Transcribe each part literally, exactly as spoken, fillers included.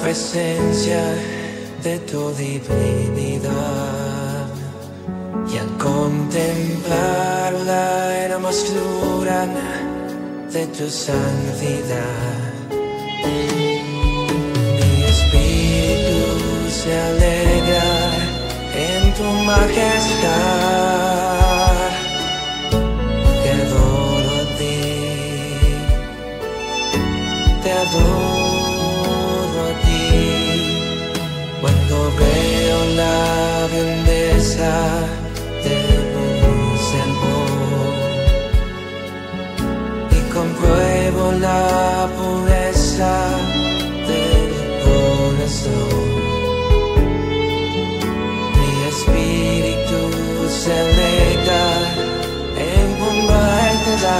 Presencia de tu divinidad, y al contemplar la hermosura de tu santidad, mi espíritu se alegra en tu majestad. Te adoro a ti, te adoro. Cuando veo la grandeza de un servo y compruebo la pureza del corazón, mi espíritu se alegra en compartirla.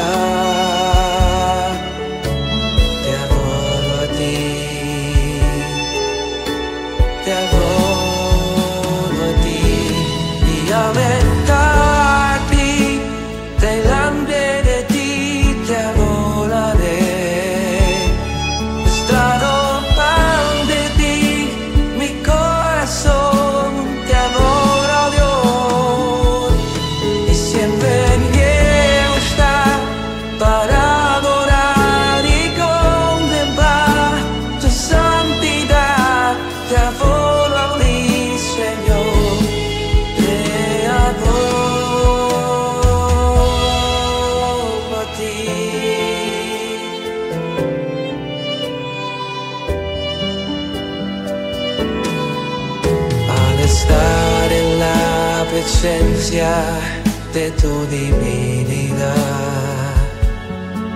De tu divinidad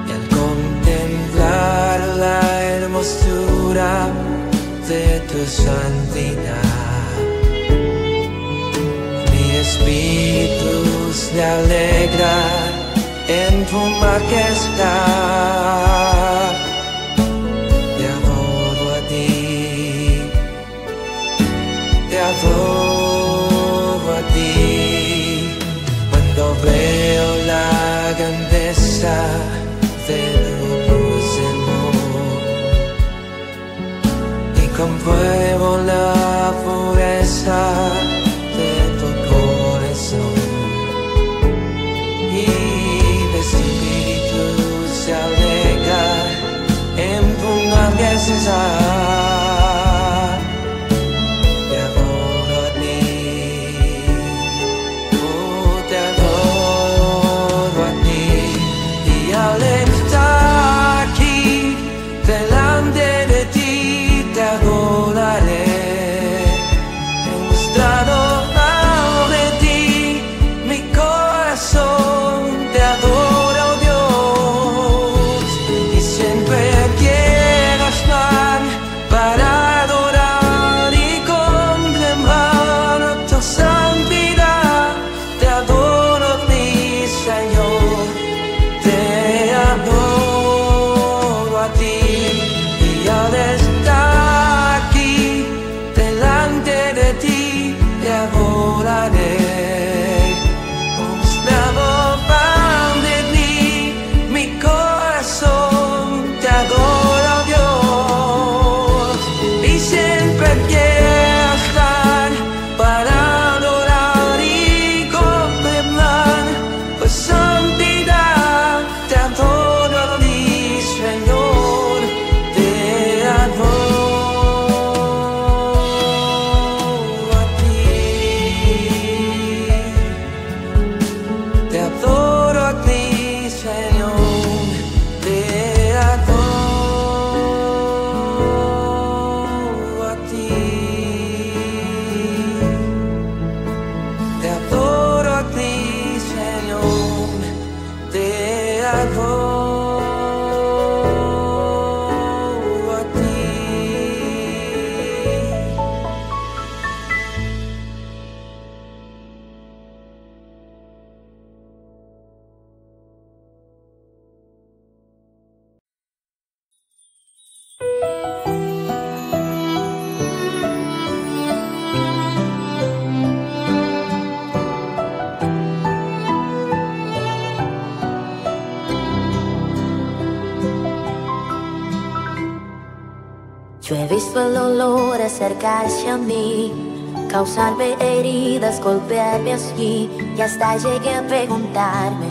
y al contemplar la hermosura de tu santidad, mi espíritu se alegra en tu majestad. Te adoro a ti, te adoro a ti. Cuando veo la grandeza del Señor y compruebo la pureza de tu corazón, y mi espíritu se alegra en tu majestad. Te adoro a ti. Yo he visto el dolor acercarse a mí, causarme heridas, golpearme así, y hasta llegué a preguntarme,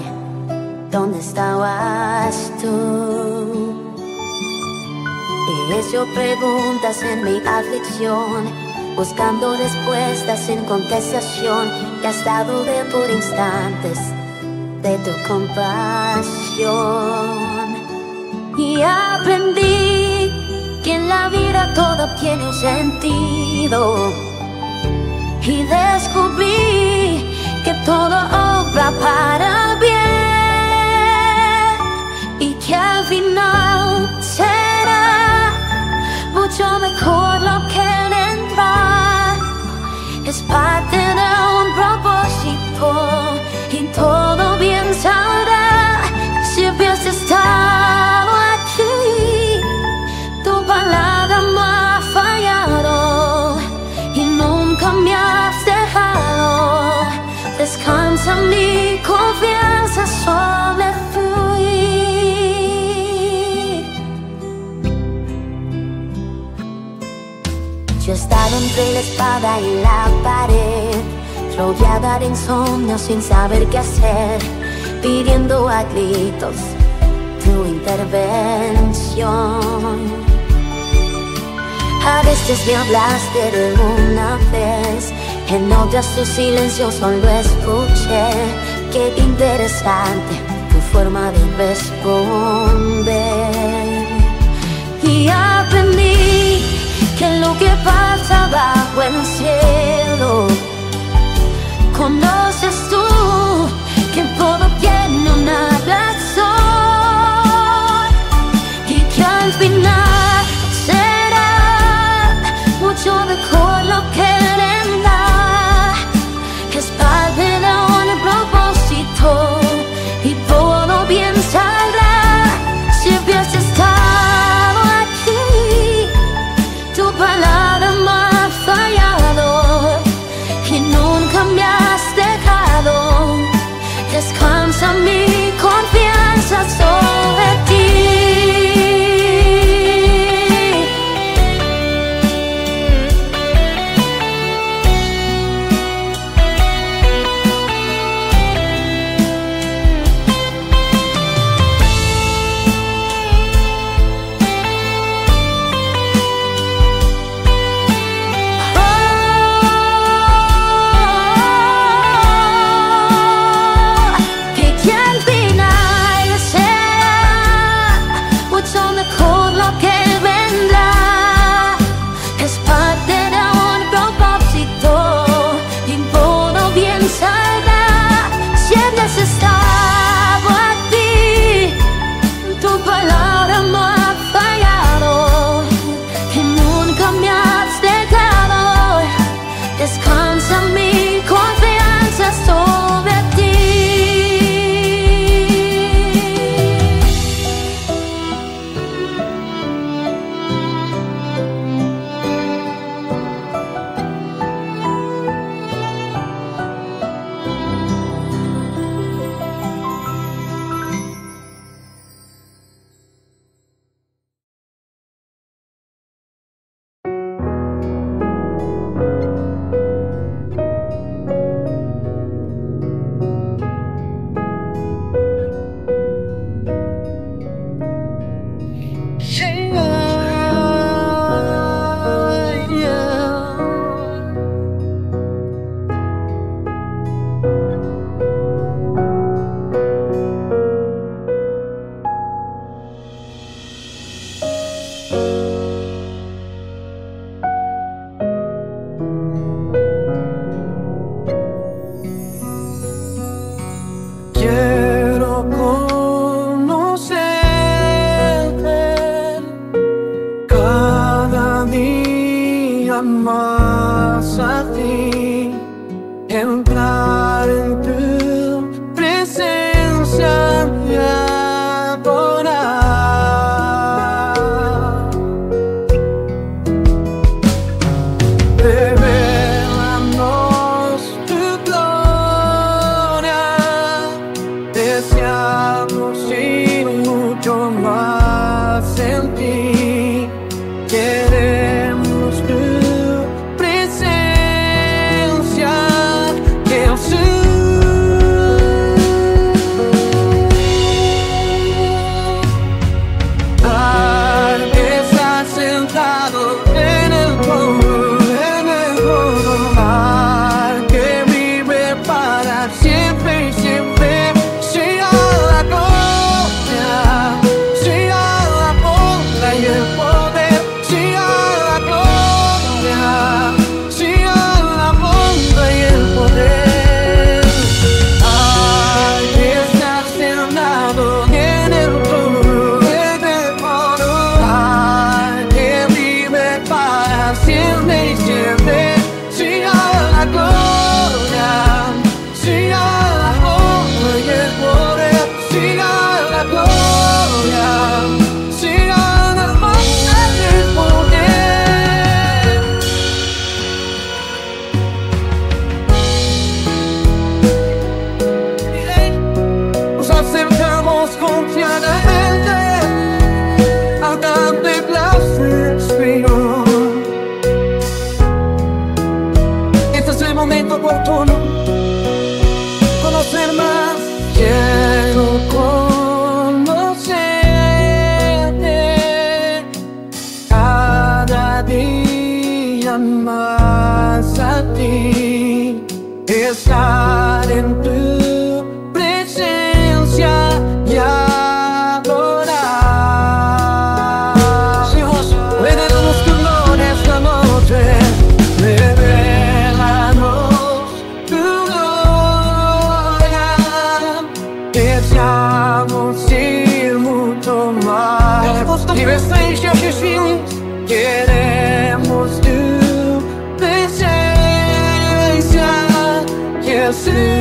¿dónde estabas tú? Y hecho preguntas en mi aflicción, buscando respuestas sin contestación, y hasta dudé por instantes de tu compasión. Y aprendí que en la vida todo tiene un sentido, y descubrí que todo obra para el bien, y que al final será mucho mejor lo que vendrá. Es parte de un propósito y todo bien saldrá. Si habías estado aquí, tu palabra me ha fallado y nunca me has dejado. Descansa mi confianza sobre fluir. Yo he estado entre la espada y la pared, rodeada de insomnio sin saber qué hacer, pidiendo a gritos tu intervención. A veces me hablaste de una vez, en otras tu silencio solo escuché. Qué interesante tu forma de responder. Y aprendí que lo que pasa bajo el cielo conoces tú, que todo tiene una razón y que al final será mucho mejor lo que vendrá. Es parte de un propósito y todo bien saldrá. Si hubieras estado aquí, tu palabra me ha fallado y nunca me has dejado. Descansa mi confianza sobre ti. estar en tu presencia y adorar. Si vos me das los colores de noche, revelamos tu gloria. Deseamos ir mucho más. Y presencia que sin queremos tu. See oh,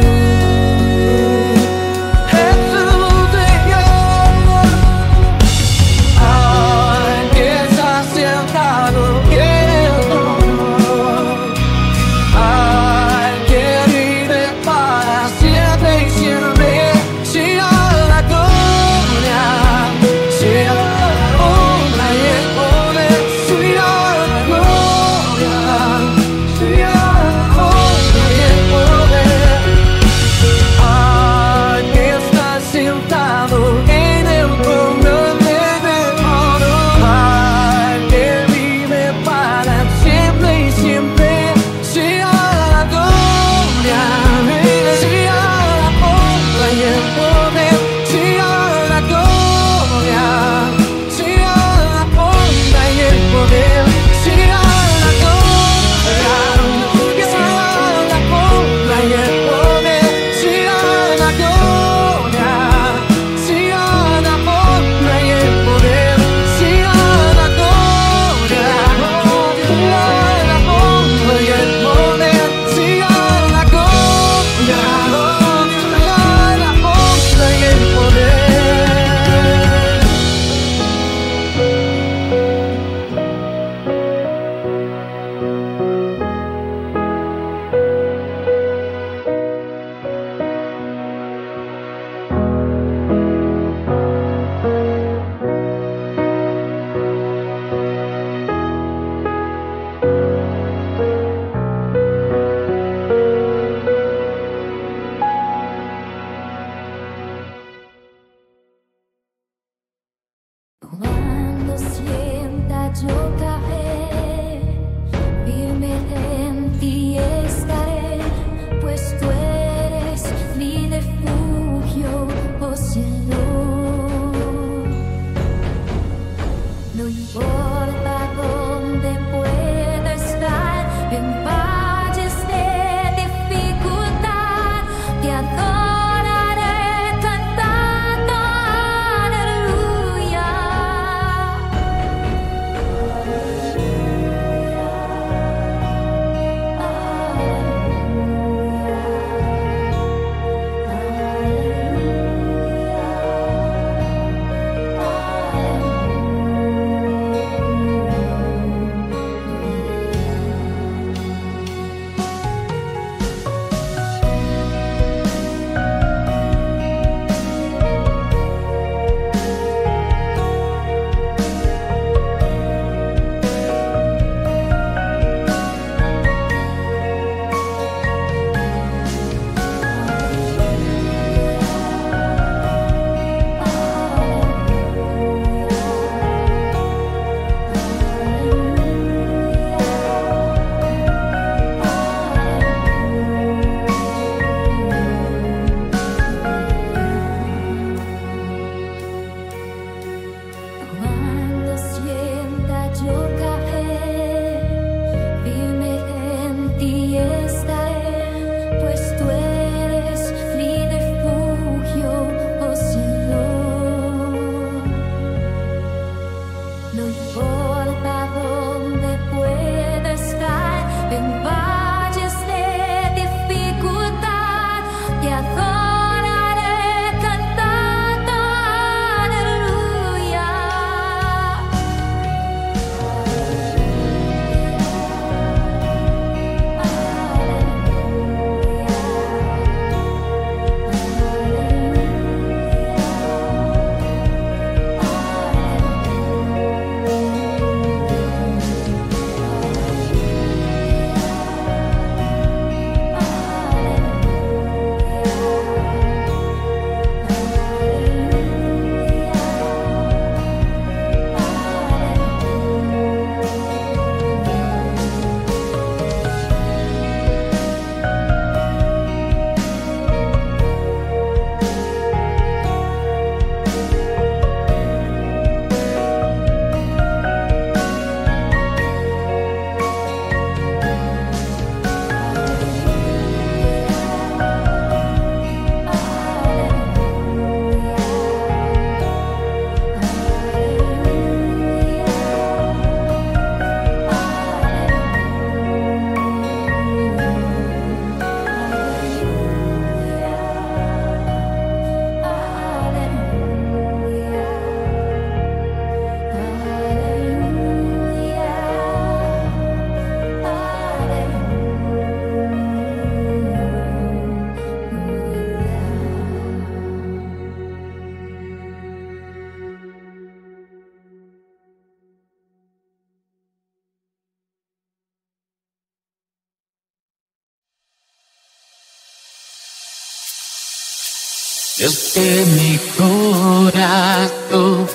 Dios de mi corazón,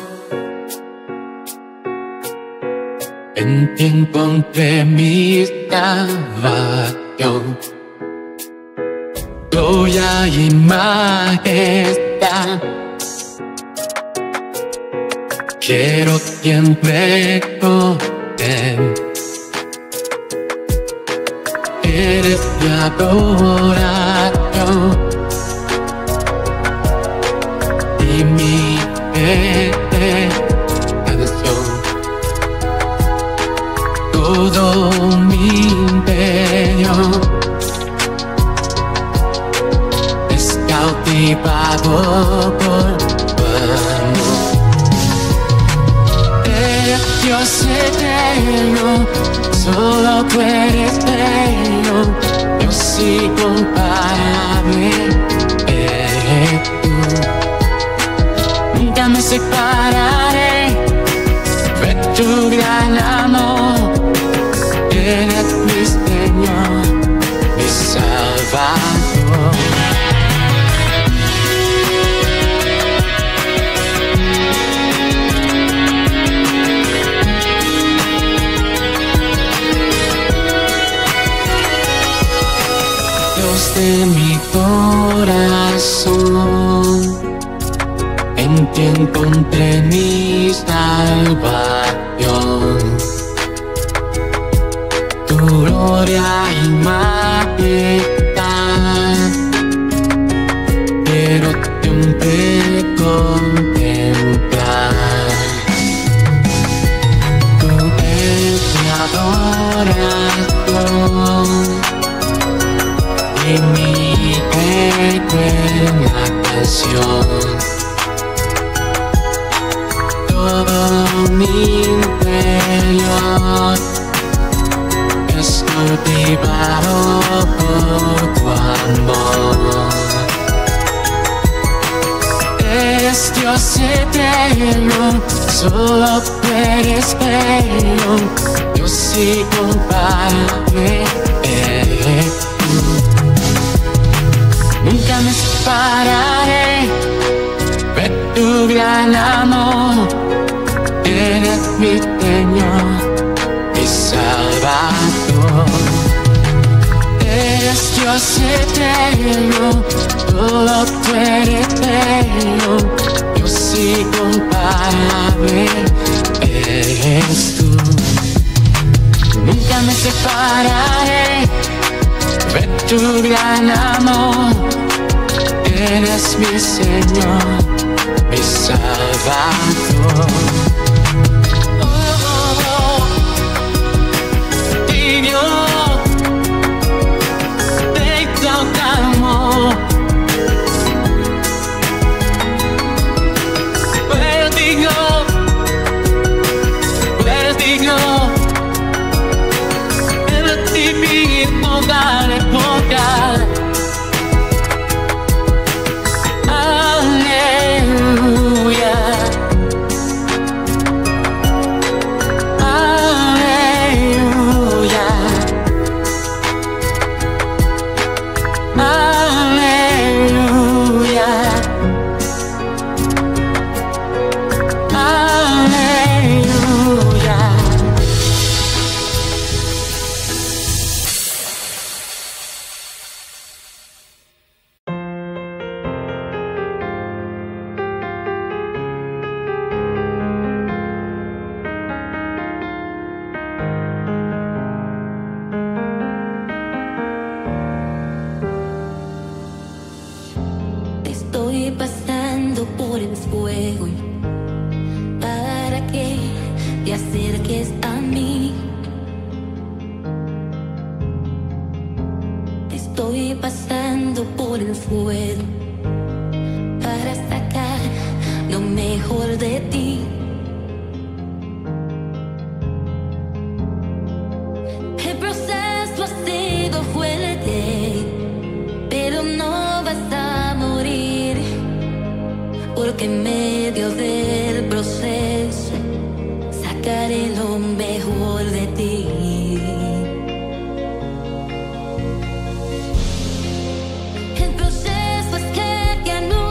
en ti encontré mi salvación. Gloria y majestad quiero siempre contemplar. Eres mi adoración y mi canción. Todo mi interior es cautivado por tu amor. Eres Dios eterno, solo tú eres eterno. Dios incomparable eres tú. Nunca me separaré de tu gran amor. Eres mi Señor, mi Salvador. De mi corazón, en ti encontré mi salvación. Tu gloria y majestad quiero siempre contemplar. Tú eres mi adoración y mi eterna canción. Todo mi interior es cautivado por tu amor. Eres Dios eterno, solo tú eres bello. Dios incomparable eres tú. Nunca me separaré de tu gran amor. Eres mi Señor, mi Salvador. Eres Dios eterno, todo tú eres bello. Dios incomparable eres tú. Nunca me separaré de tu gran amor. Eres mi Señor, mi Salvador. Oh, oh, oh. Y yo te exaltamos. Bendigo, bendigo. En ti mismo dale boca. El proceso es que ya no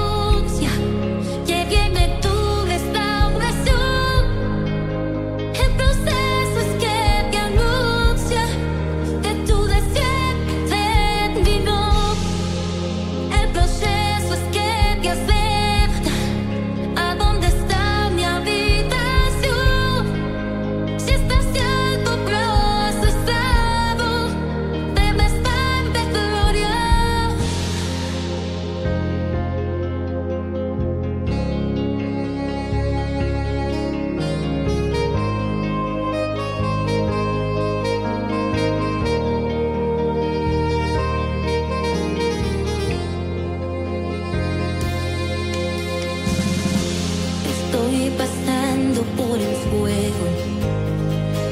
por el fuego.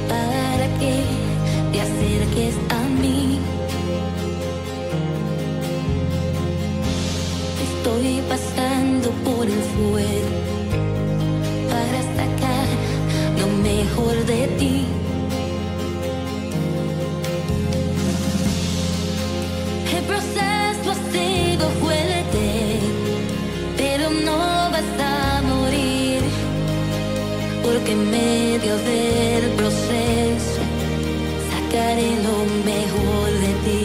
Para que te acerques a mí. Estoy pasando por el fuego para sacar lo mejor de ti. El proceso ha sido fuerte, pero no vas a morir, porque en medio del proceso sacaré lo mejor de ti.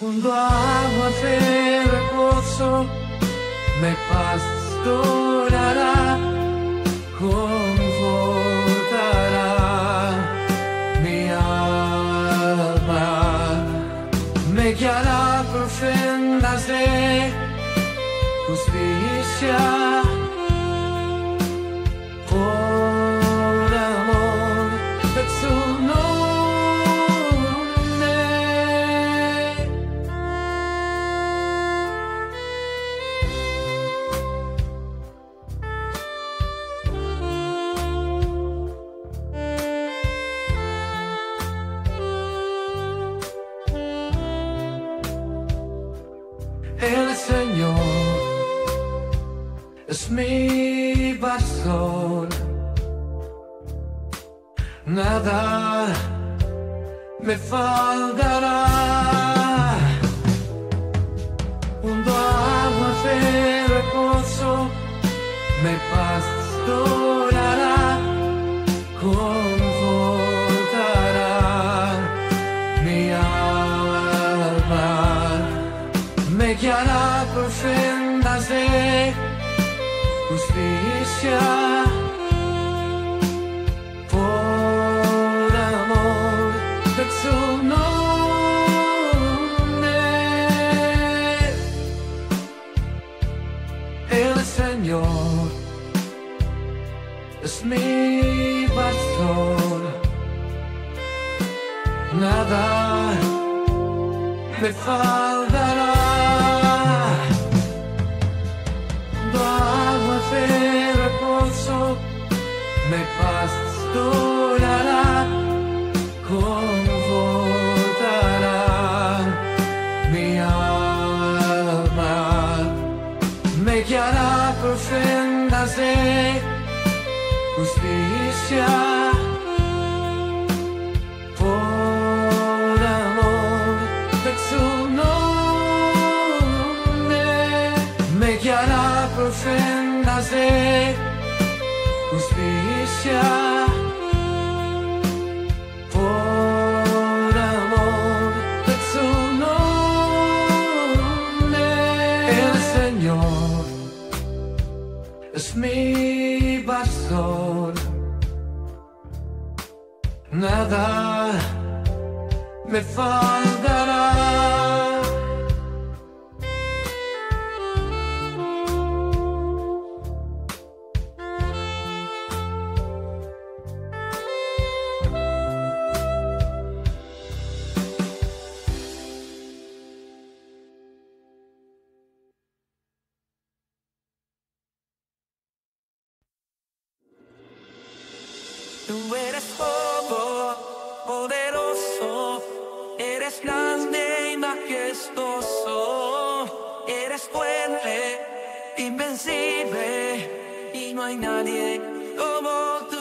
Cuando aguas de reposo me pastorará, confortará mi alma, me guiará por sendas de justicia, por amor de su nombre. El Señor es mi pastor, nada me faltará. Junto a aguas de reposo me pastorará, confortará mi alma. Me guiará por sendas de justicia, por amor de su nombre. El Señor es mi pastor, nada me faltará. Me pastorará, confortará mi alma, me guiará por sendas de justicia, por amor de su nombre, me guiará por sendas de justicia, por amor de su nombre. El Señor es mi pastor, nada me faltará. Tú eres todo poderoso, eres grande y majestuoso, eres fuerte, invencible, y no hay nadie como tú.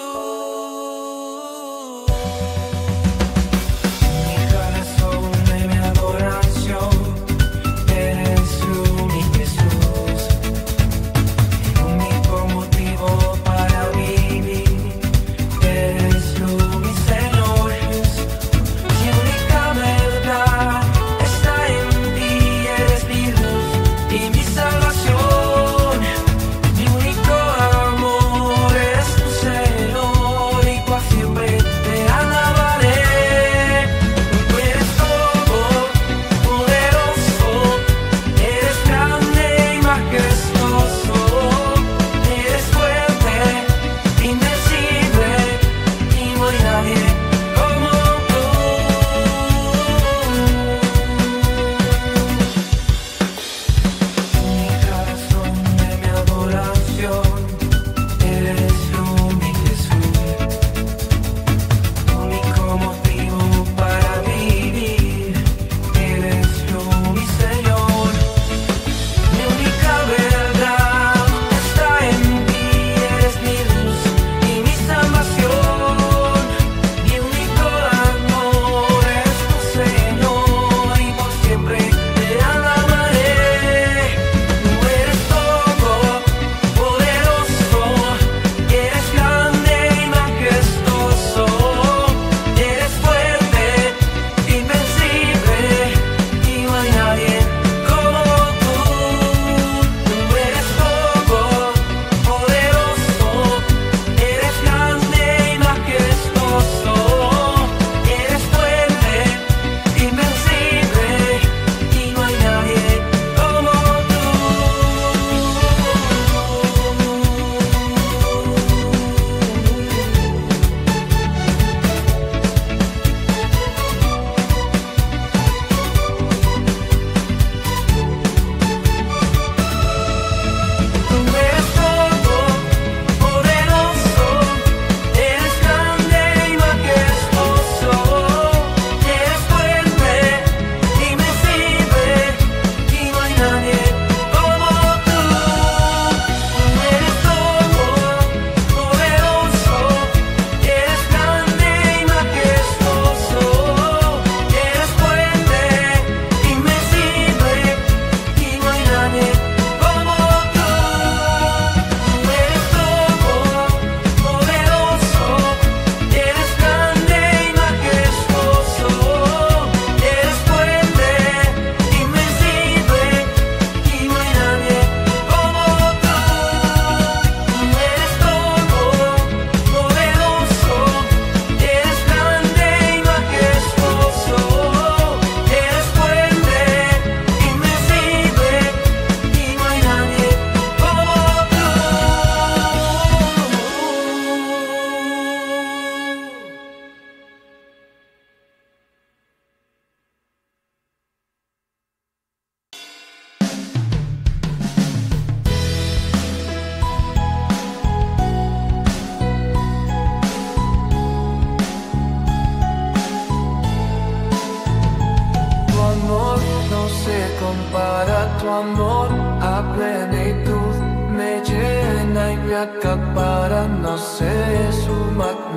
Thank you.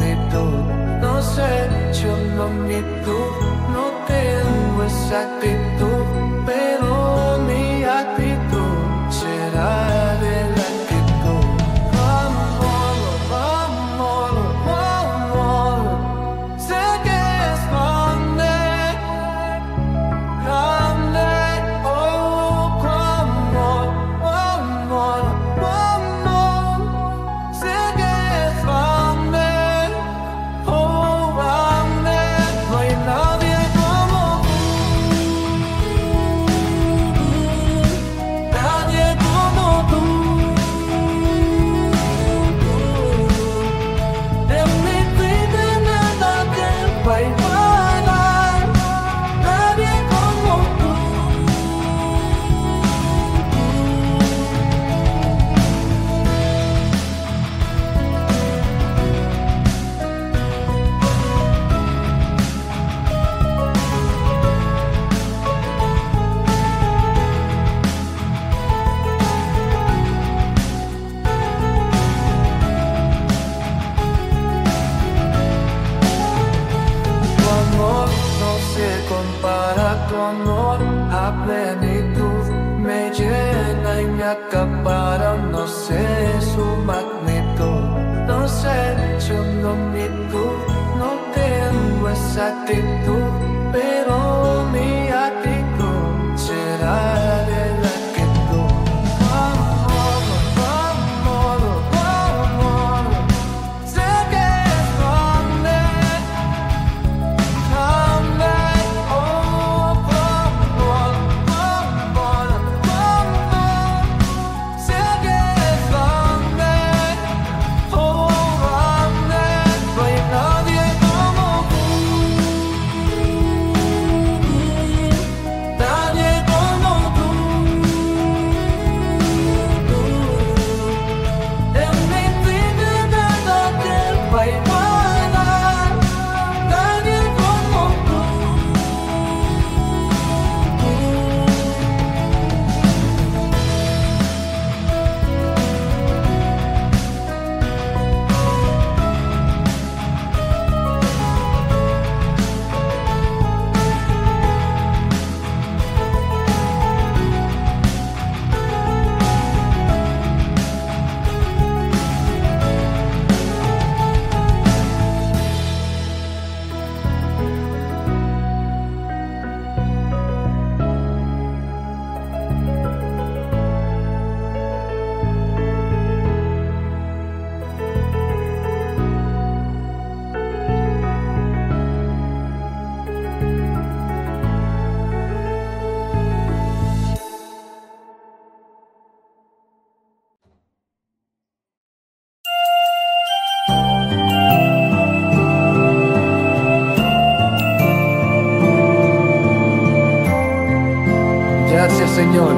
Señor,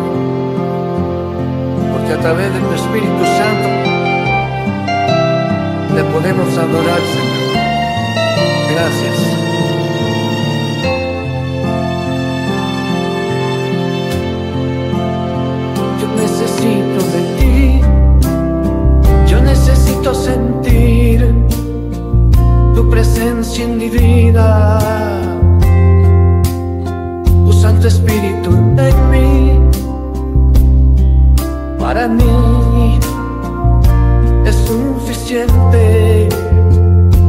porque a través de tu Espíritu Santo te podemos adorar, Señor. Gracias. Yo necesito de ti, yo necesito sentir tu presencia en mi vida. Santo Espíritu en mí, para mí es suficiente,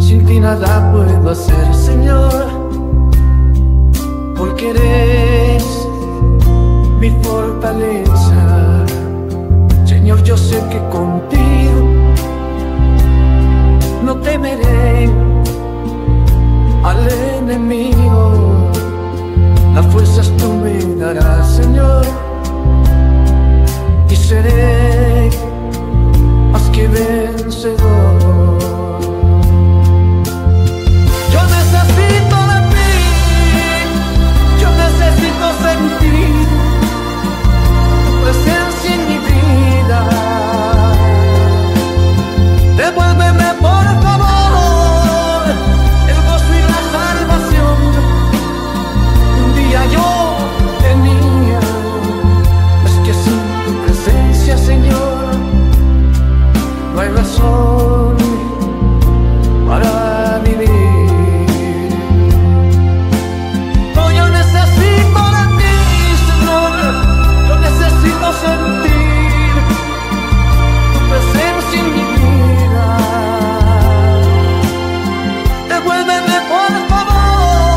sin ti nada puedo hacer, Señor, porque eres mi fortaleza. Señor, yo sé que contigo no temeré al enemigo. Las fuerzas tú me darás, Señor, y seré más que vencedor. Yo necesito de ti, yo necesito sentir tu presencia en mi vida. Devuélveme, por favor, el gozo y la salvación. Yo tenía, es que sin tu presencia, Señor, no hay razón para vivir. No, yo necesito de ti, Señor, yo necesito sentir tu presencia en mi vida. Devuélveme, por favor, yo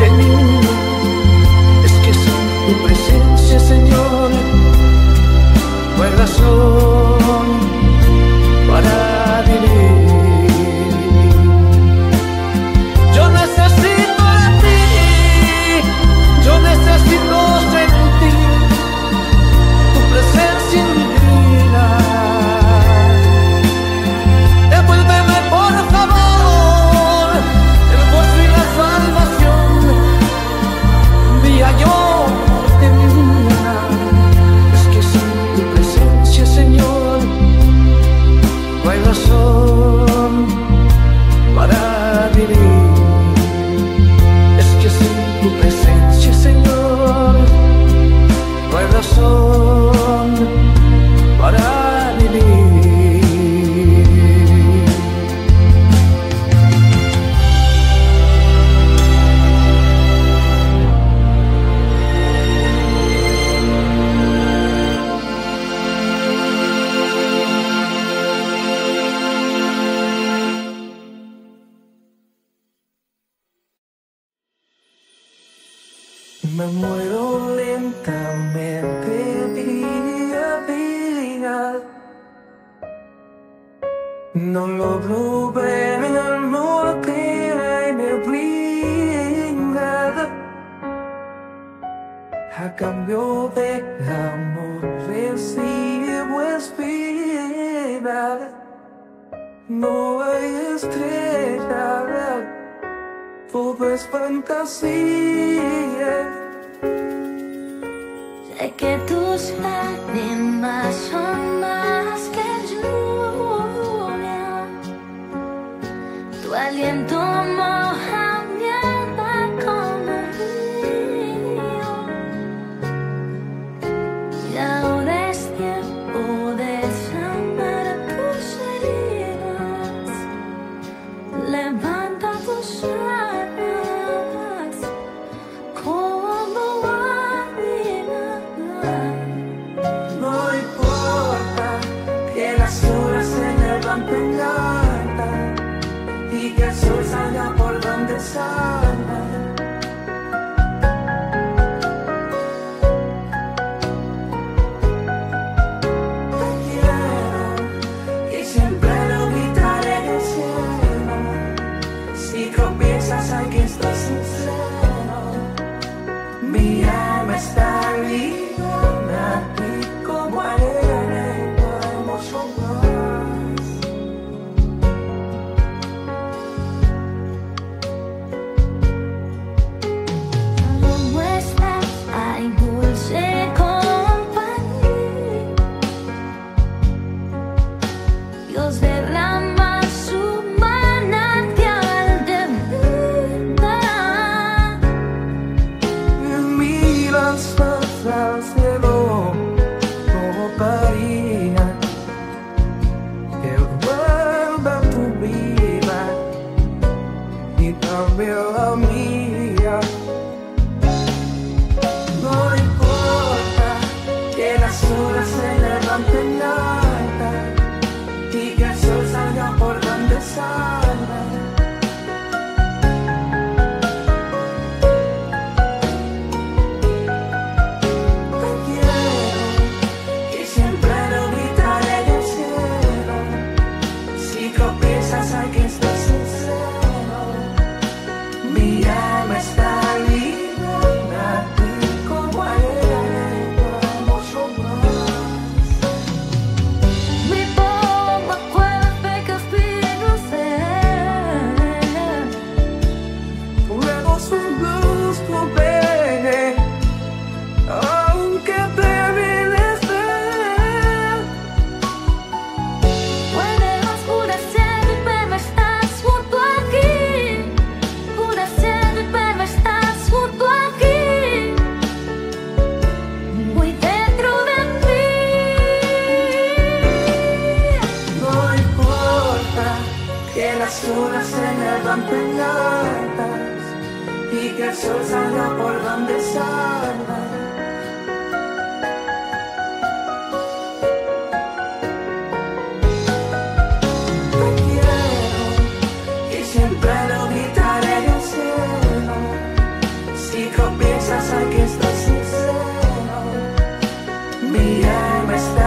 tenía, es que sin tu presencia, Señor, no hay razón para vivir. ¡Oh, sí, Señor! Necesito sentir tu presencia en mi vida. Devuélveme, por favor, el gozo y la salvación. Un día yo tenía, es que sin tu presencia, Señor, no hay razón para vivir. Necesito sentir tu presencia en mi vida. Devuélveme, por favor, el gozo y la salvación. Un día yo tenía, es que sin tu presencia, Señor, no hay razón para vivir. Tu presencia, Señor, no hay razón para vivir. Me muero lentamente día a día. No logro ver el amor que hay me brinda. A cambio de amor recibo esperanza. No hay estrella, todo es fantasía. Sé que tus lágrimas son más que lluvia, tu aliento moja mi alma. Mi alma está ligada a ti como arena en tu hermoso mar. Lo muestras a dulce compañía. Dios derrama. Las horas se levanten altas y que el sol salga por donde salga. Te quiero y siempre lo gritaré en el cielo. Si tropiezas aquí estoy sincero. Mi alma está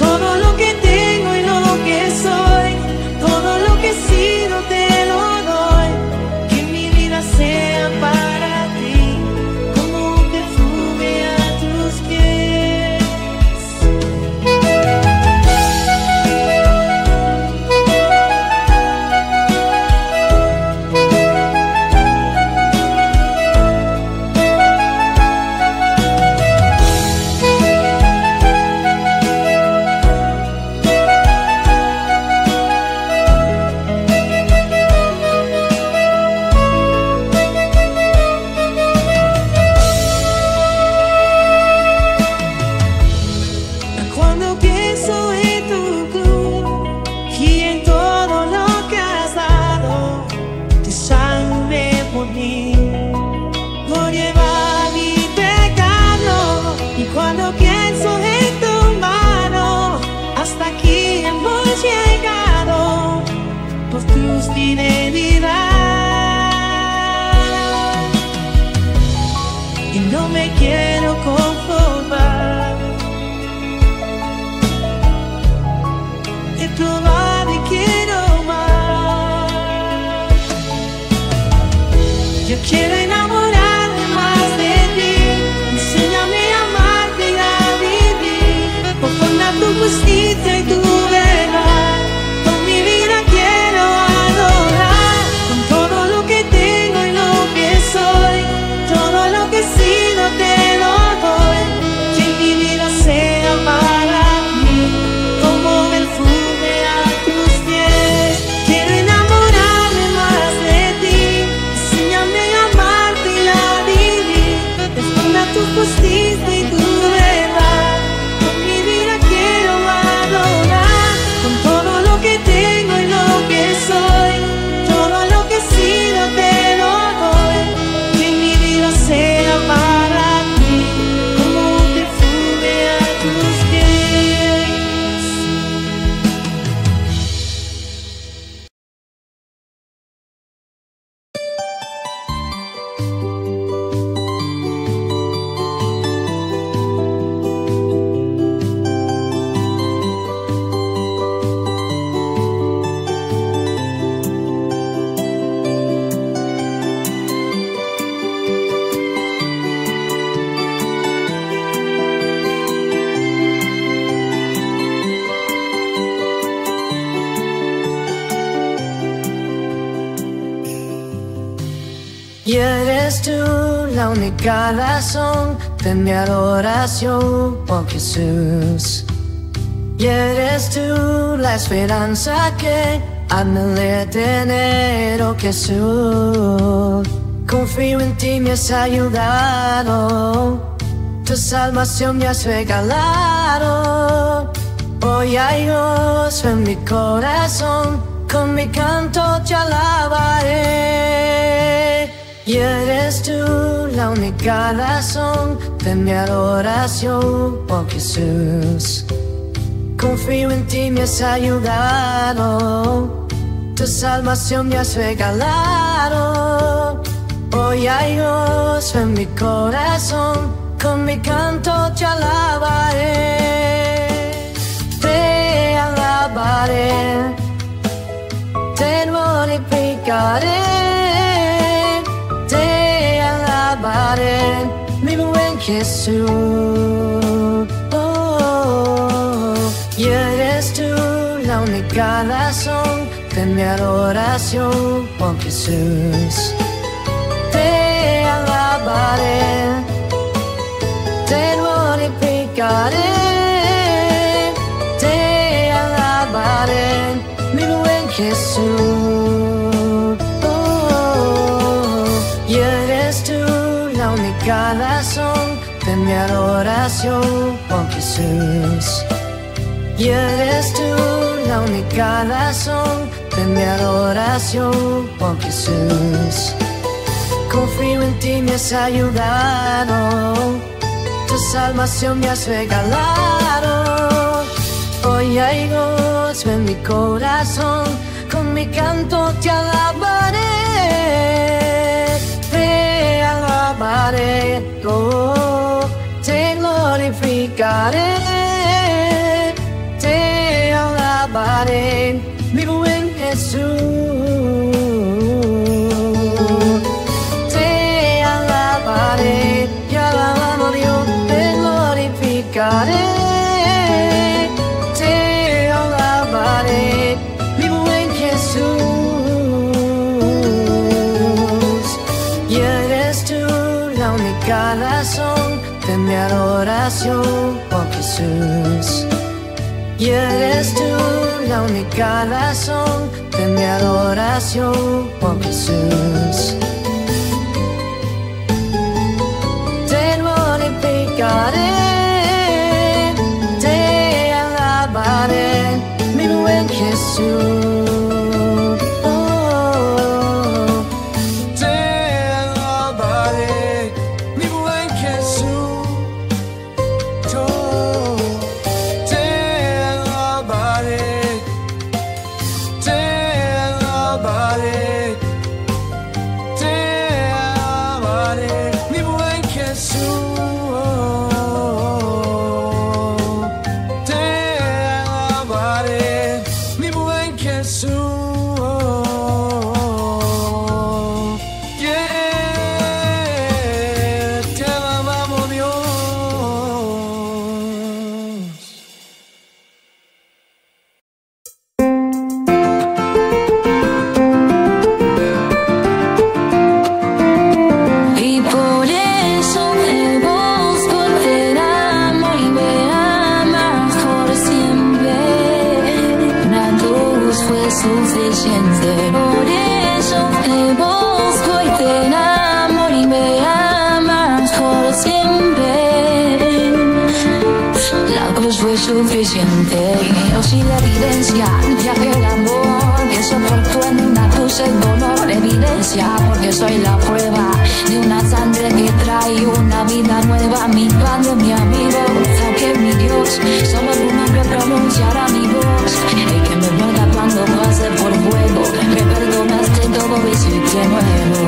todo lo que tengo y lo que soy, todo lo que he sido te lo fuiste y tu verdad, con mi vida quiero adorar, con todo lo que tengo y lo que soy, todo lo que he sido te lo doy, que mi vida sea para mí, como perfume a tus pies. Quiero enamorarme más de ti, enséñame a amarte y la vivir, responda tu justicia y tu la única razón de mi adoración, oh Jesús. Y eres tú la esperanza que anhelé tener, oh Jesús. Confío en ti, me has ayudado, tu salvación me has regalado. Hoy hay gozo en mi corazón, con mi canto te alabaré. Y eres tú la única razón de mi adoración, oh Jesús. Confío en ti, me has ayudado, tu salvación me has regalado. Hoy hay gozo en mi corazón, con mi canto te alabaré. Te alabaré, te glorificaré. Mi buen Jesús, oh, oh, oh. Y eres tú la única razón de mi adoración, oh Jesús. Te alabaré, te glorificaré, te alabaré, mi buen Jesús, oh, oh, oh. Y eres tú la única razón de mi adoración, oh Jesús. Y eres tú la única razón de mi adoración, oh Jesús. Confío en ti, me has ayudado, tu salvación me has regalado. Hoy hay gozo en mi corazón, con mi canto te alabaré. Te alabaré, oh, te glorificaré, te alabaré, mi buen Jesús. Te alabaré, y alabado Dios, te glorificaré, te alabaré, mi buen Jesús. La única razón de mi adoración, oh Jesús. Y eres tú la única razón de mi adoración, oh Jesús. Te glorificaré, te alabaré, mi buen Jesús. Te alabaré, mi buen Jesús. suficiente. Yo sí la evidencia, ya que el amor que soporta tus dolor, evidencia, porque soy la prueba de una sangre que trae una vida nueva. Mi padre, mi amigo, aunque mi Dios, solo tu nombre pronunciará mi voz. El que me guarda cuando pase por fuego, me perdonaste todo y soy de nuevo.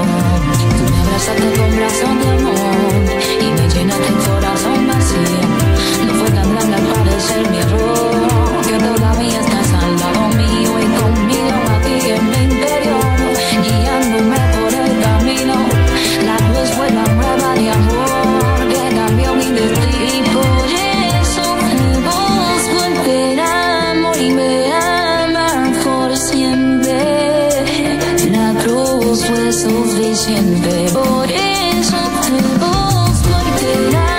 Tú me abrazaste con razón de amor y me llenaste el corazón vacío. No fue tan grande al parecer mi error, que todavía estás al lado mío y conmigo aquí en mi interior, guiándome por el camino. La luz fue la prueba de amor que cambió mi destino. Y por eso vos volverás a amor y me amas por siempre. La cruz fue suficiente. Por eso vos volverás.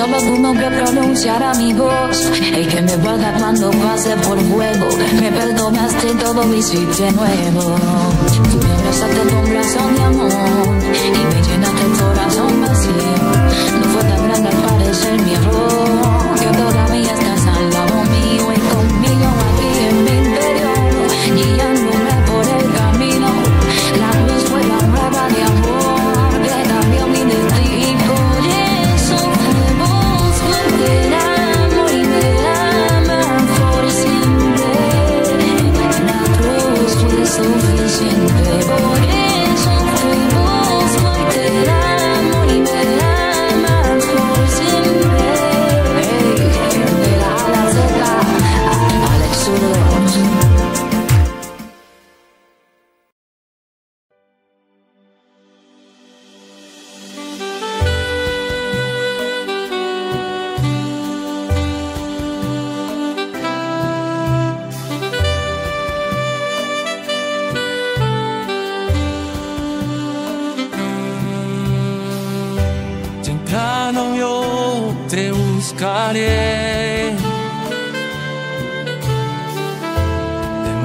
Solo tu nombre pronunciará mi voz. El que me guarda cuando pase por fuego, me perdonaste todo y soy de nuevo. Tú me abrazaste con razón de amor y me llenaste el corazón vacío. No fue tan grande al parecer mi error, que todavía estás al lado mío y conmigo aquí en mi interior, guiándome por el camino. La luz fue la prueba de amor que cambió mi destino. Suficiente. Por eso fui vos, porque el amor y me amas por siempre. De la A la Z, al buscaré de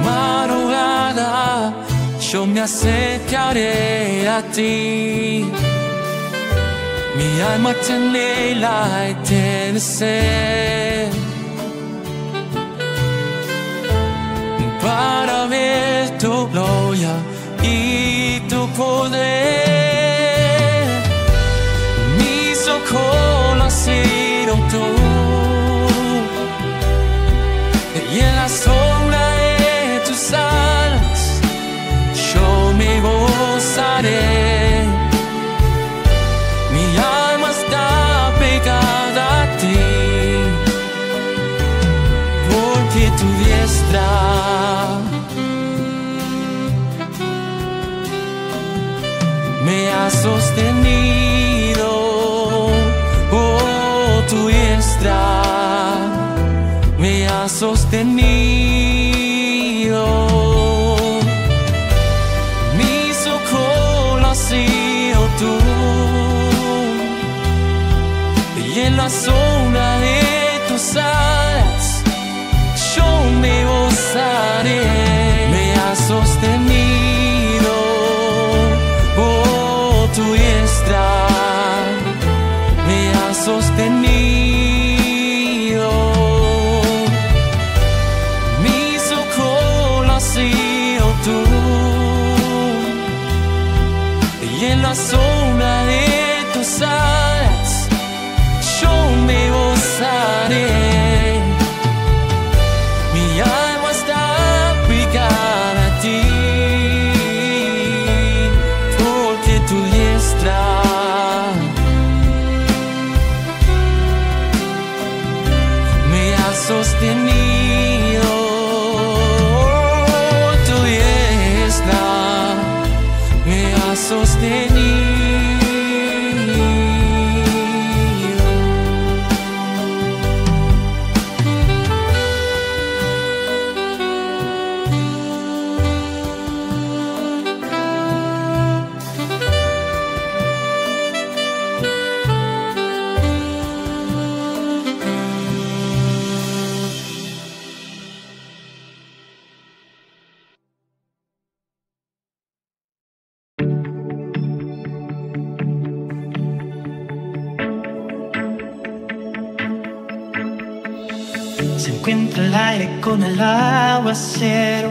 madrugada, yo me acercaré a ti. Mi alma te anhela y tiene sed para ver tu gloria y tu poder. Mis ojos tú, y en la sombra de tus alas yo me gozaré. Mi alma está pegada a ti, porque tu diestra me ha sostenido. Tu diestra me ha sostenido. Mis ojos has sido tú, y en la sombra de tus alas yo me gozaré. Me ha sostenido, oh, tu diestra me ha sostenido. Tú, y en la sombra de tu sides, show me your side. Mi alma está pegada a ti, porque tu diestra me ha sostenido. Tu diestra me ha sostenido. Con el aguacero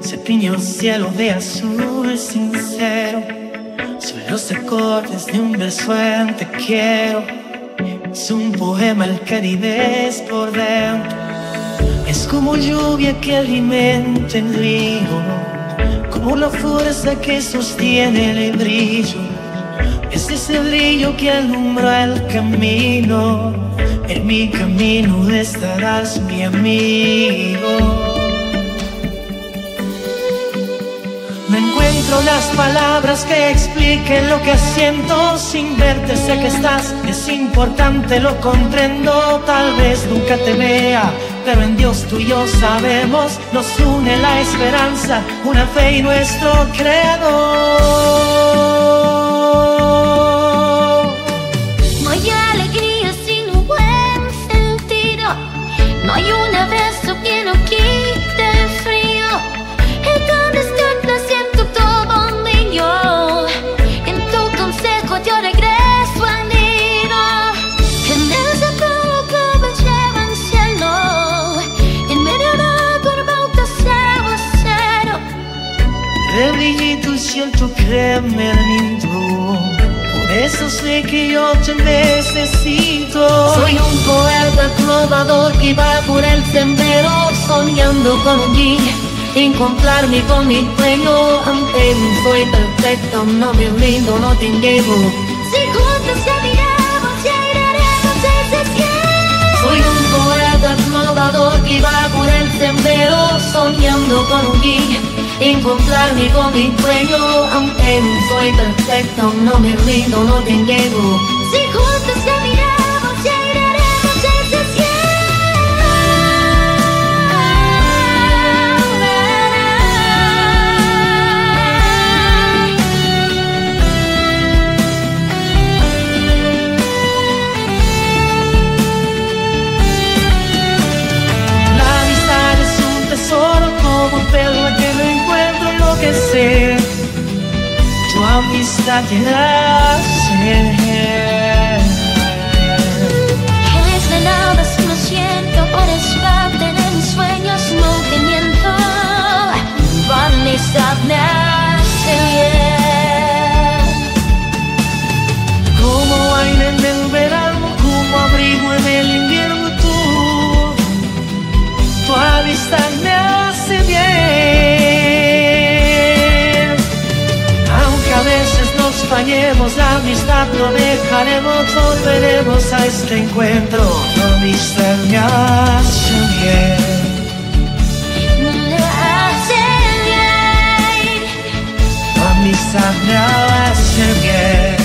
se tiñe un cielo de azul sincero. Son los acordes de un beso en te quiero. Es un poema el que vives por dentro. Es como lluvia que alimenta el río, como la fuerza que sostiene el brillo. Es ese brillo que alumbra el camino. En mi camino estarás mi amigo. No encuentro las palabras que expliquen lo que siento. Sin verte sé que estás, es importante, lo comprendo. Tal vez nunca te vea, pero en Dios tú y yo sabemos. Nos une la esperanza, una fe y nuestro credo. No hay un abrazo que no quite el frío. En donde estoy naciendo todo niño. En tu consejo yo regreso al nido. En el zapado que me lleva al cielo. En medio de tu hermoso aguacero. El brillito siento que me rindo. Eso sé que yo te necesito. Soy un poeta trovador que va por el sendero, soñando con ti, encontrarme con mi sueño. Aunque no soy perfecto, no me rindo, no te niego. Si juntos caminamos, llegaremos desde cielo. Soy un poeta trovador que va por el sendero, soñando con ti, encontrarme con mi sueño. Aunque no soy perfecto, no me rindo, no te niego. Si juntos caminamos, llegaremos desde el cielo. La amistad es un tesoro como un pelo que no encuentro lo que sé. Tu amistad te nace. Eres de nada si no siento por espalda en mis sueños movimiento. Tu amistad me hace bien. Como aire en el verano, como abrigo en el invierno tú. Tu amistad me hace bien. Fallemos, la amistad no dejaremos, volveremos a este encuentro. La amistad me hace bien. Me hace bien. La amistad me hace bien.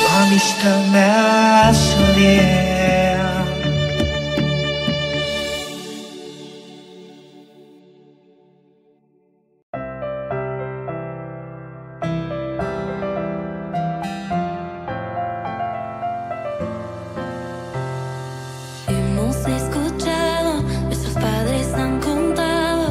La amistad me hace bien. Escuchado, nuestros padres han contado.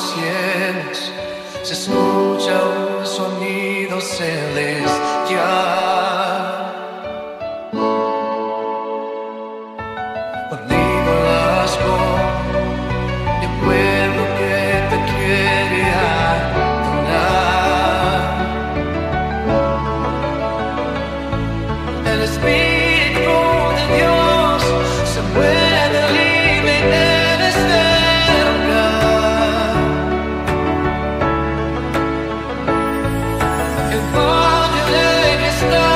cielos se escucha un sonido celestial. Unido a las voces de un pueblo que te quiere adorar. El Espíritu de Dios se mueve. All the living stars.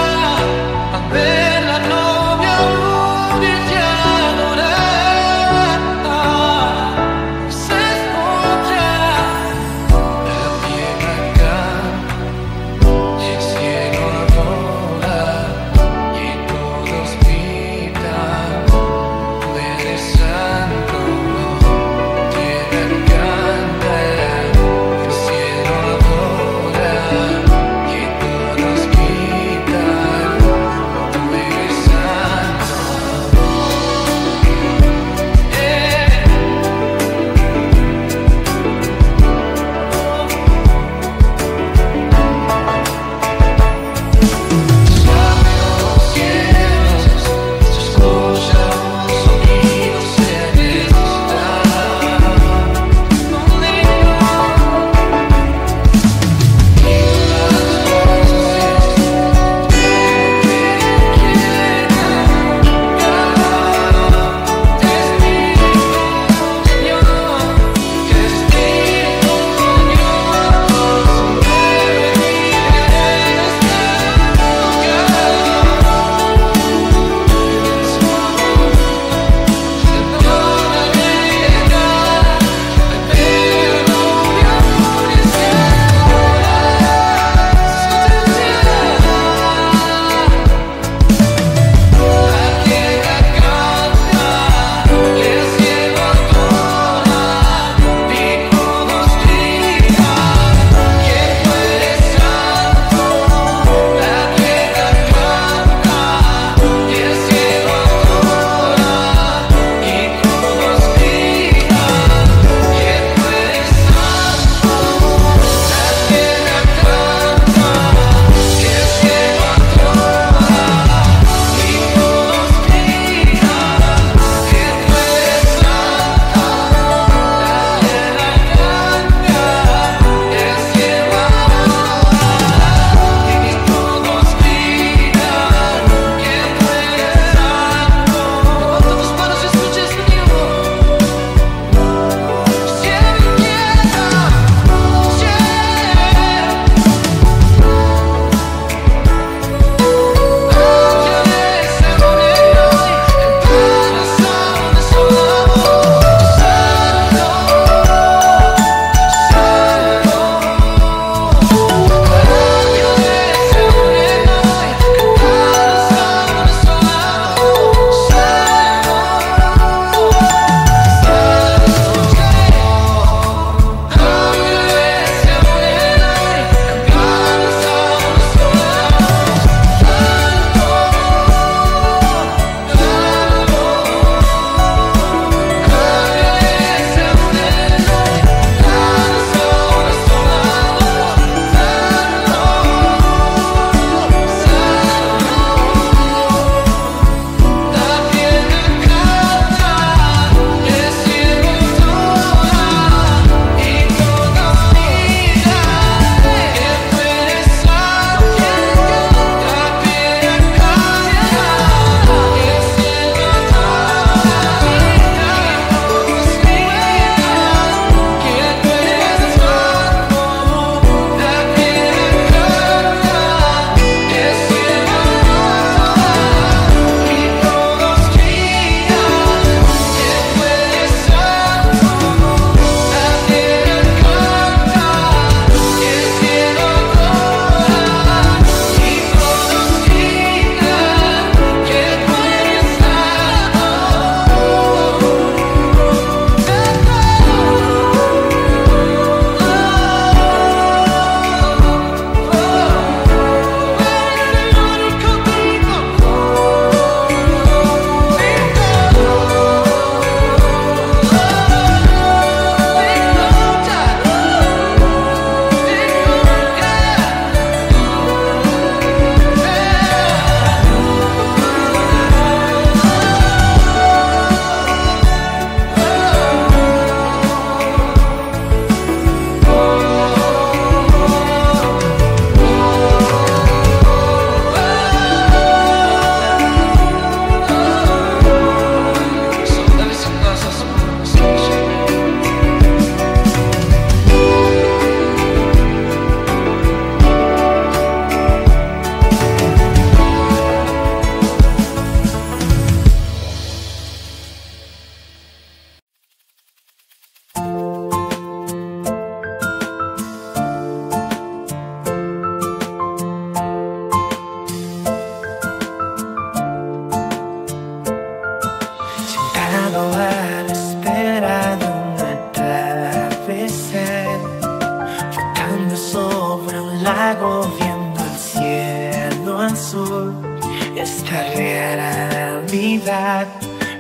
entera Navidad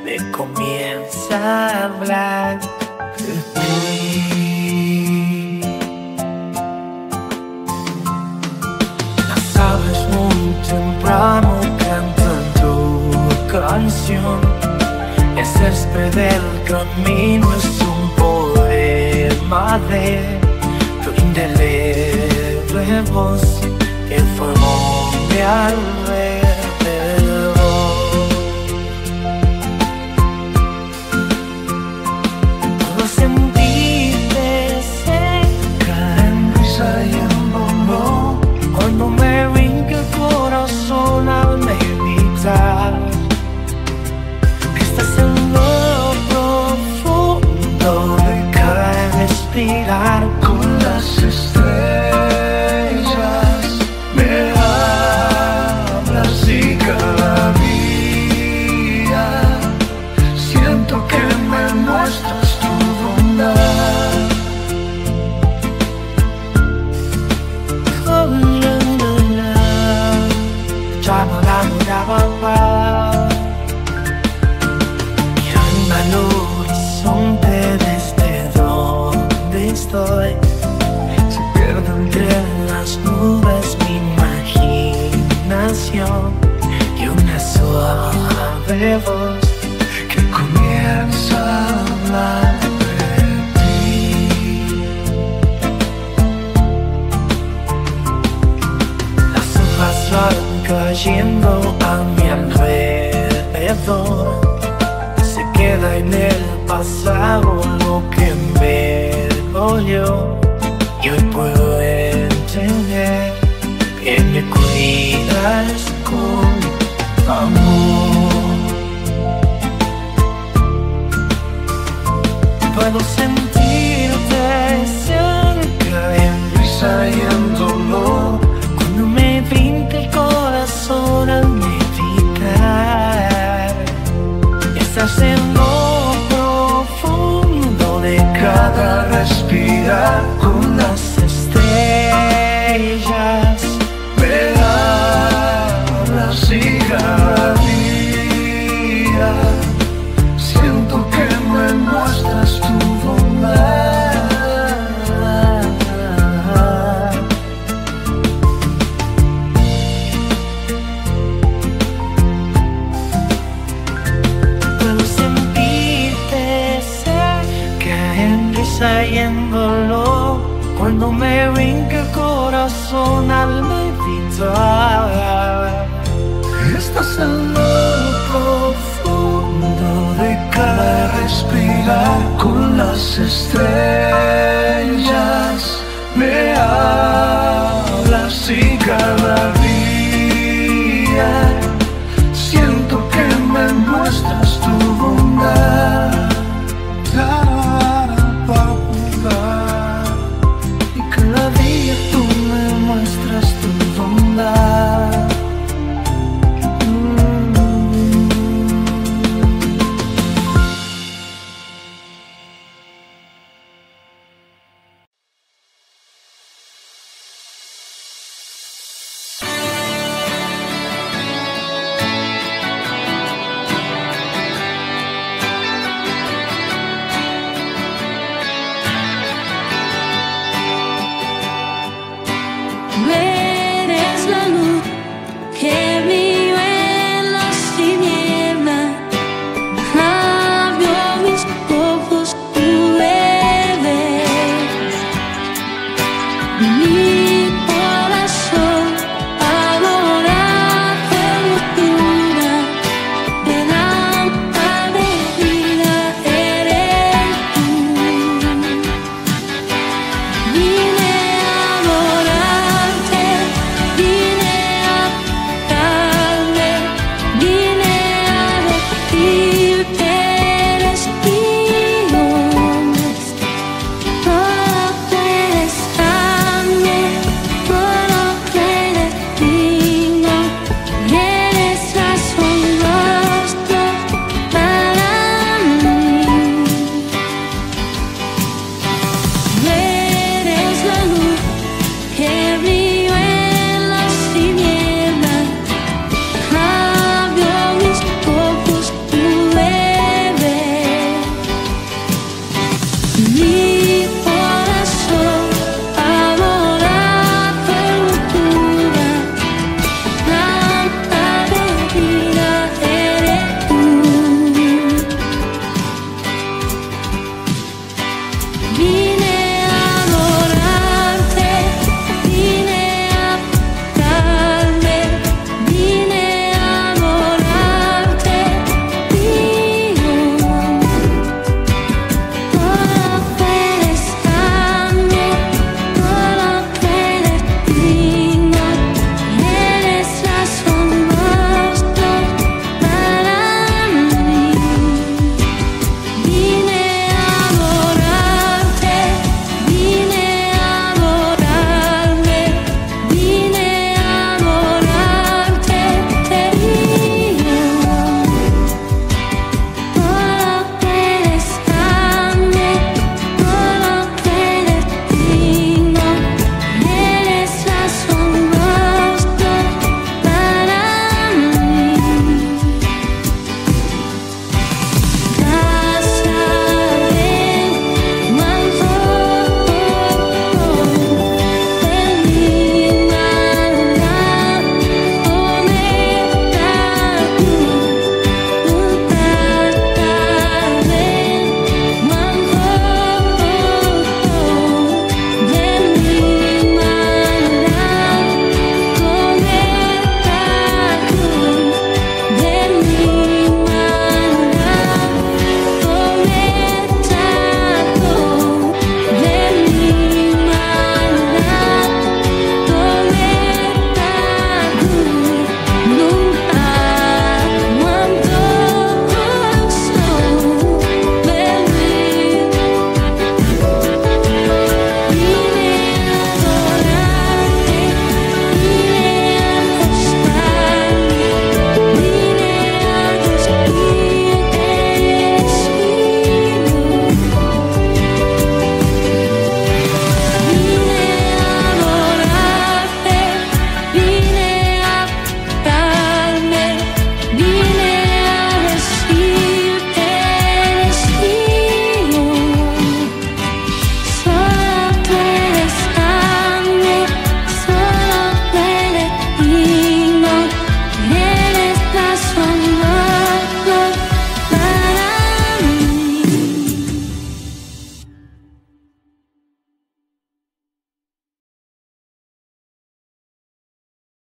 me comienza a hablar de ti. Las sabes muy temprano cantan tu canción. El césped del camino es un poema de tu indeleble voz que formó mi alma. Con las estrellas me hablas y cada día siento que me muestras tu bondad. Oh, la, la, la. Chama, la, la, la, la. Mirando al horizonte desde donde estoy, se pierde entre las nubes mi imaginación y una suave voz que comienza a hablar de ti. Las hojas van cayendo a mi alrededor, se queda en el pasado lo que me yo, y hoy puedo entender que me cuidas con amor. Puedo sentirte cerca en risa y en dolor cuando me brinca el corazón al meditar. Estás en cada respirar con las estrellas me hablas y cada día siento que me muestras tu bondad. Puedo sentirte cerca en y en dolor cuando me brinca el corazón al meditar. Estás en lo profundo de cada respirar con las estrellas.